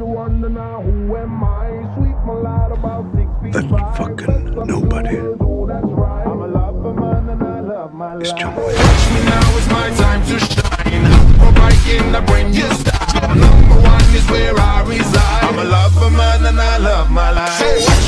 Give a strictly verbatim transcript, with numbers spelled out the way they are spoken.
you wonder now who am I? Sweet my light about six feet. That fucking nobody. I'm a lover man and I love my life. It's John Wayne. Watch me now, it's my time to shine. I'm breaking the brain you style. Number one is where I reside. I'm a lover man and I love my life.